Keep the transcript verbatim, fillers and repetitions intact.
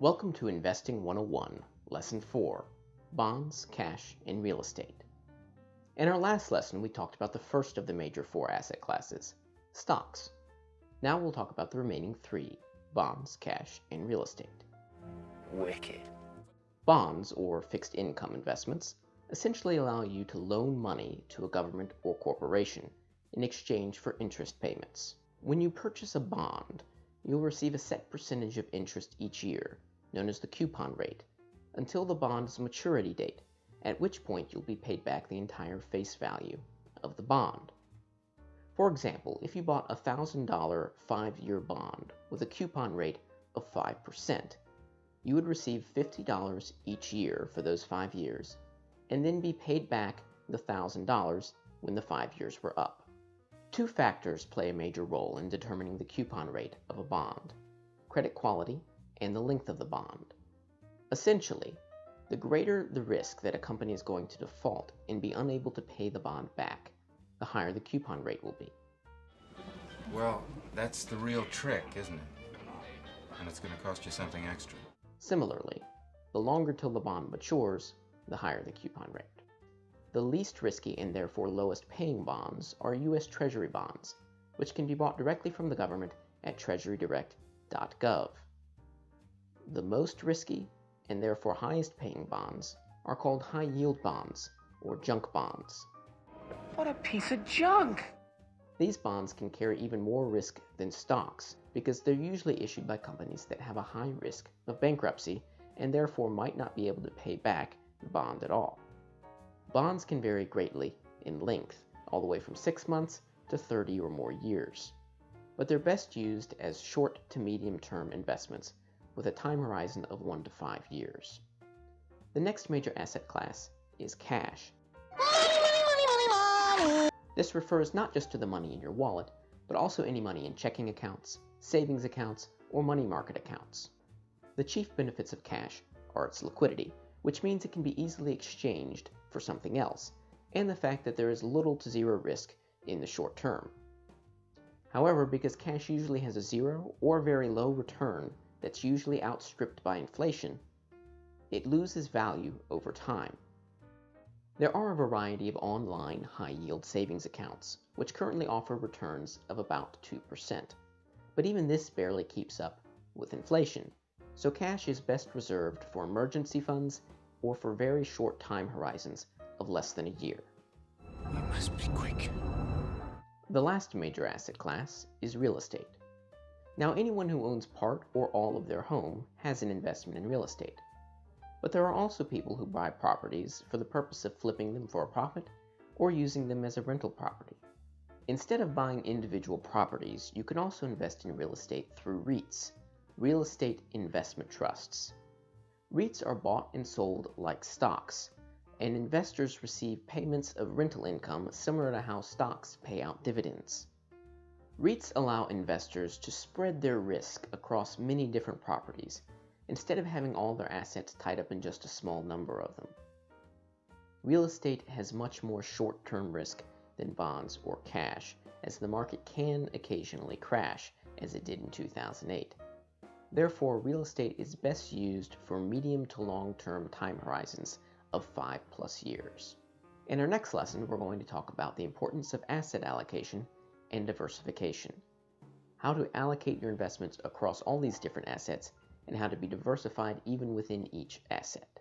Welcome to Investing one oh one, Lesson four, Bonds, Cash, and Real Estate. In our last lesson, we talked about the first of the major four asset classes, stocks. Now we'll talk about the remaining three, bonds, cash, and real estate. Wicked. Bonds, or fixed income investments, essentially allow you to loan money to a government or corporation in exchange for interest payments. When you purchase a bond, you'll receive a set percentage of interest each year, known as the coupon rate, until the bond's maturity date, at which point you'll be paid back the entire face value of the bond. For example, if you bought a one thousand dollar five-year bond with a coupon rate of five percent, you would receive fifty dollars each year for those five years, and then be paid back the one thousand dollars when the five years were up. Two factors play a major role in determining the coupon rate of a bond, credit quality and the length of the bond. Essentially, the greater the risk that a company is going to default and be unable to pay the bond back, the higher the coupon rate will be. Well, that's the real trick, isn't it? And it's going to cost you something extra. Similarly, the longer till the bond matures, the higher the coupon rate. The least risky and therefore lowest paying bonds are U S Treasury bonds, which can be bought directly from the government at treasury direct dot gov. The most risky and therefore highest paying bonds are called high yield bonds, or junk bonds. What a piece of junk! These bonds can carry even more risk than stocks because they're usually issued by companies that have a high risk of bankruptcy and therefore might not be able to pay back the bond at all. Bonds can vary greatly in length, all the way from six months to thirty or more years, but they're best used as short to medium term investments with a time horizon of one to five years. The next major asset class is cash. This refers not just to the money in your wallet, but also any money in checking accounts, savings accounts, or money market accounts. The chief benefits of cash are its liquidity, which means it can be easily exchanged for something else, and the fact that there is little to zero risk in the short term. However, because cash usually has a zero or very low return, that's usually outstripped by inflation, it loses value over time. There are a variety of online high-yield savings accounts, which currently offer returns of about two percent, but even this barely keeps up with inflation, so cash is best reserved for emergency funds or for very short time horizons of less than a year. We must be quick. The last major asset class is real estate. Now, anyone who owns part or all of their home has an investment in real estate. But there are also people who buy properties for the purpose of flipping them for a profit or using them as a rental property. Instead of buying individual properties, you can also invest in real estate through REITs, Real Estate Investment Trusts. REITs are bought and sold like stocks, and investors receive payments of rental income similar to how stocks pay out dividends. REITs allow investors to spread their risk across many different properties, instead of having all their assets tied up in just a small number of them. Real estate has much more short-term risk than bonds or cash, as the market can occasionally crash, as it did in two thousand eight. Therefore, real estate is best used for medium to long-term time horizons of five plus years. In our next lesson, we're going to talk about the importance of asset allocation and diversification, how to allocate your investments across all these different assets, and how to be diversified even within each asset.